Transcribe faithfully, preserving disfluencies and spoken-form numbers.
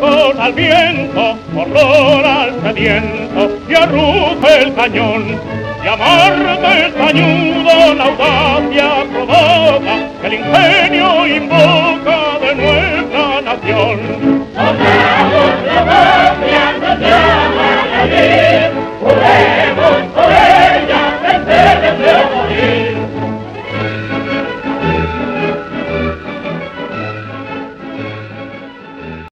Horror al viento, horror al sediento, y arruga el cañón, y amor del cañudo la audacia provoca, el ingenio invoca de nuestra nación. ¡Somos la patria!